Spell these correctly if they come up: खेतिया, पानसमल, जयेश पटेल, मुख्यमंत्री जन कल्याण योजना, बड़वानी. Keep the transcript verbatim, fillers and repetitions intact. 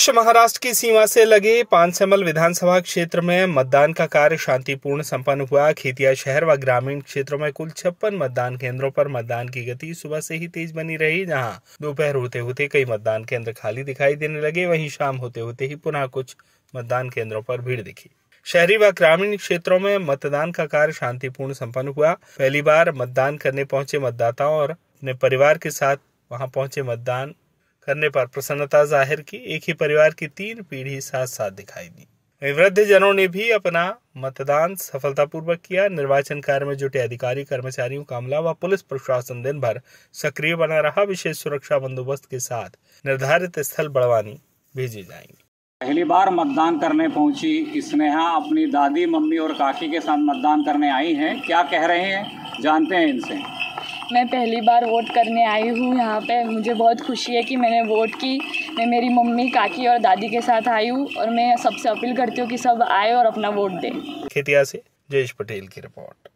प्रदेश महाराष्ट्र की सीमा से लगे पानसमल विधानसभा क्षेत्र में मतदान का कार्य शांतिपूर्ण संपन्न हुआ। खेतिया शहर व ग्रामीण क्षेत्रों में कुल छप्पन मतदान केंद्रों पर मतदान की गति सुबह से ही तेज बनी रही, जहां दोपहर होते होते कई मतदान केंद्र खाली दिखाई देने लगे। वहीं शाम होते होते ही पुनः कुछ मतदान केंद्रों पर भीड़ दिखी। शहरी व ग्रामीण क्षेत्रों में मतदान का कार्य शांतिपूर्ण संपन्न हुआ। पहली बार मतदान करने पहुंचे मतदाताओं और अपने परिवार के साथ वहां पहुंचे मतदान करने पर प्रसन्नता जाहिर की। एक ही परिवार की तीन पीढ़ी साथ साथ दिखाई दी। वृद्धजनों ने भी अपना मतदान सफलतापूर्वक किया। निर्वाचन कार्य में जुटे अधिकारी, कर्मचारियों का अमला व पुलिस प्रशासन दिन भर सक्रिय बना रहा। विशेष सुरक्षा बंदोबस्त के साथ निर्धारित स्थल बड़वानी भेजे जाएंगे। पहली बार मतदान करने पहुंची स्नेहा अपनी दादी, मम्मी और काकी के साथ मतदान करने आई हैं। क्या कह रहे हैं, जानते हैं इनसे। मैं पहली बार वोट करने आई हूँ यहाँ पे। मुझे बहुत खुशी है कि मैंने वोट की। मैं मेरी मम्मी, काकी और दादी के साथ आई हूँ और मैं सबसे अपील करती हूँ कि सब आए और अपना वोट दें। खेतिया से जयेश पटेल की रिपोर्ट।